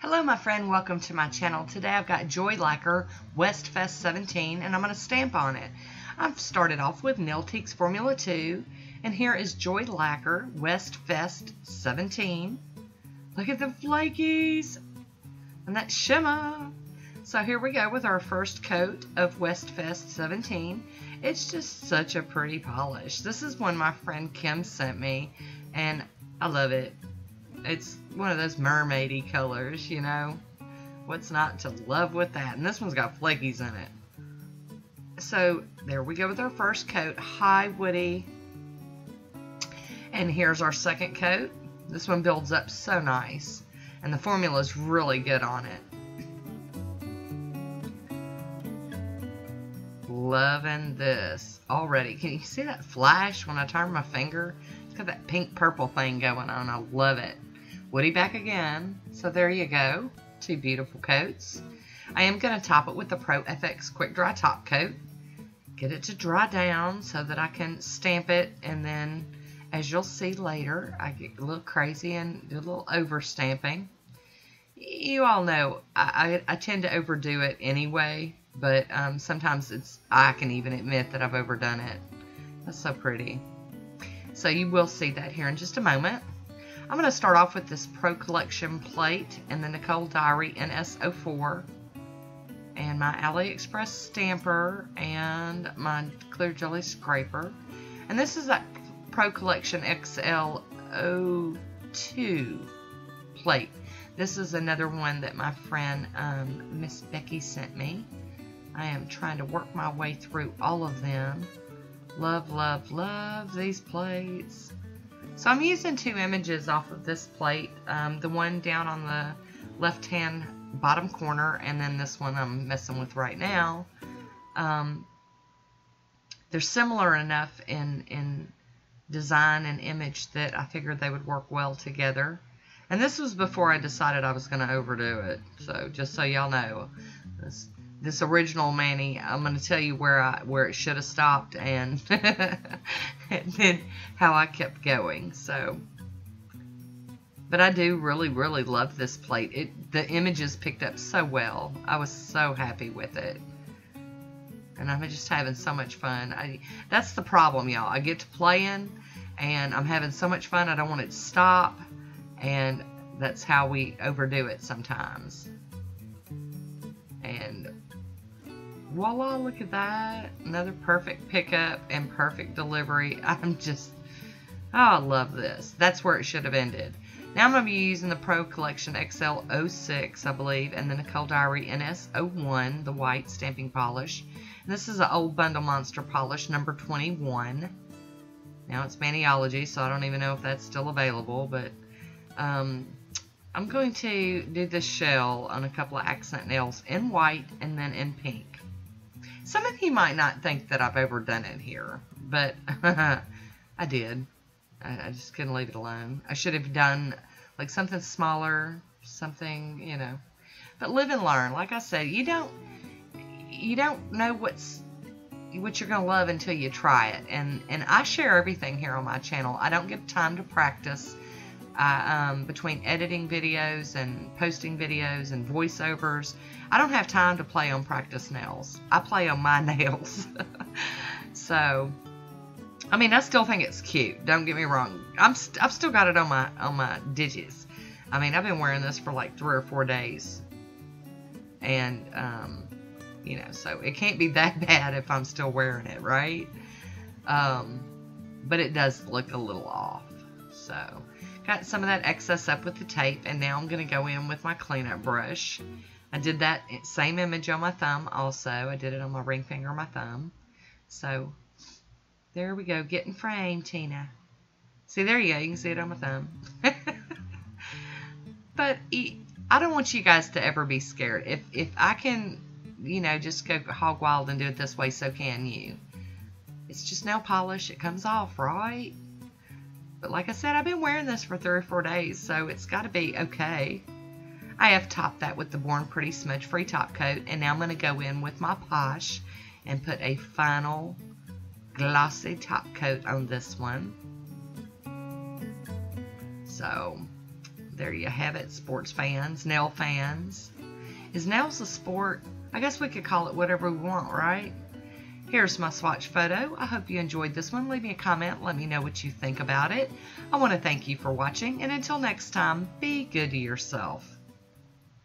Hello my friend, welcome to my channel. Today I've got Joy Lacquer West Fest 17 and I'm going to stamp on it. I've started off with Nail Teaks Formula 2 and here is Joy Lacquer West Fest 17. Look at the flakies and that shimmer. So here we go with our first coat of West Fest 17. It's just such a pretty polish. This is one my friend Kim sent me and I love it. It's one of those mermaidy colors, you know. What's not to love with that? And this one's got flakies in it. So there we go with our first coat. High woody. And here's our second coat. This one builds up so nice. And the formula is really good on it. Loving this already. Can you see that flash when I turn my finger? Look at that pink purple thing going on. I love it. Woody back again. So there you go. Two beautiful coats. I am going to top it with the Pro FX Quick Dry Top Coat. Get it to dry down so that I can stamp it. And then, as you'll see later, I get a little crazy and do a little over stamping. You all know I tend to overdo it anyway. But sometimes I can even admit that I've overdone it. That's so pretty. So you will see that here in just a moment. I'm going to start off with this Pro Collection plate and the Nicole Diary NS04 and my AliExpress stamper and my clear jelly scraper. And this is that Pro Collection XL02 plate. This is another one that my friend Miss Becky sent me. I am trying to work my way through all of them. Love, love, love these plates. So I'm using two images off of this plate, the one down on the left hand bottom corner and then this one I'm messing with right now. They're similar enough in design and image that I figured they would work well together. And this was before I decided I was going to overdo it. So just so y'all know, this original Manny, I'm going to tell you where it should have stopped and, and then how I kept going. So, but I do really, really love this plate. The images picked up so well. I was so happy with it. And I'm just having so much fun. That's the problem, y'all. I get to playing and I'm having so much fun. I don't want it to stop. And that's how we overdo it sometimes. And voila, look at that. Another perfect pickup and perfect delivery. I'm just, oh, I love this. That's where it should have ended. Now I'm going to be using the Pro Collection XL-06, I believe, and the Nicole Diary NS-01, the white stamping polish. And this is an old Bundle Monster polish, number 21. Now it's Maniology, so I don't even know if that's still available, but I'm going to do this shell on a couple of accent nails in white and then in pink. Some of you might not think that I've overdone it here, but I did. I just couldn't leave it alone. I should have done like something smaller, something, you know. But live and learn. Like I said, you don't know what you're going to love until you try it. And I share everything here on my channel. I don't give time to practice. Between editing videos and posting videos and voiceovers, I don't have time to play on practice nails. I play on my nails. So, I mean, I still think it's cute. Don't get me wrong. I've still got it on my digits. I mean, I've been wearing this for like 3 or 4 days, and you know, so it can't be that bad if I'm still wearing it, right? But it does look a little off. So. Got some of that excess up with the tape, and now I'm going to go in with my cleanup brush. I did that same image on my thumb also. I did it on my ring finger and my thumb. So, there we go. Getting framed, Tina. See, there you go. You can see it on my thumb. But I don't want you guys to ever be scared. If I can, you know, just go hog wild and do it this way, so can you. It's just nail polish. It comes off, right? But like I said, I've been wearing this for 3 or 4 days, so it's got to be okay. I have topped that with the Born Pretty Smudge Free Top Coat, and now I'm going to go in with my Posh and put a final glossy top coat on this one. So, there you have it, sports fans, nail fans. Is nails a sport? I guess we could call it whatever we want, right? Here's my swatch photo. I hope you enjoyed this one. Leave me a comment. Let me know what you think about it. I want to thank you for watching, and until next time, be good to yourself.